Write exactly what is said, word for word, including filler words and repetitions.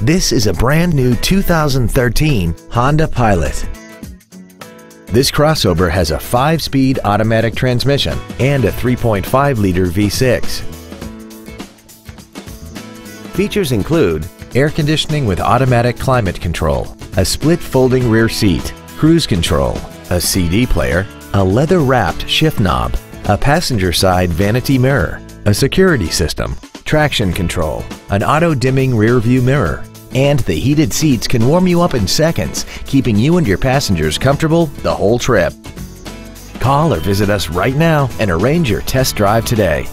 This is a brand new two thousand thirteen Honda Pilot. This crossover has a five-speed automatic transmission and a three point five liter V six. Features include air conditioning with automatic climate control, a split folding rear seat, cruise control, a C D player, a leather-wrapped shift knob, a passenger side vanity mirror, a security system, traction control, an auto-dimming rear-view mirror, and the heated seats can warm you up in seconds, keeping you and your passengers comfortable the whole trip. Call or visit us right now and arrange your test drive today.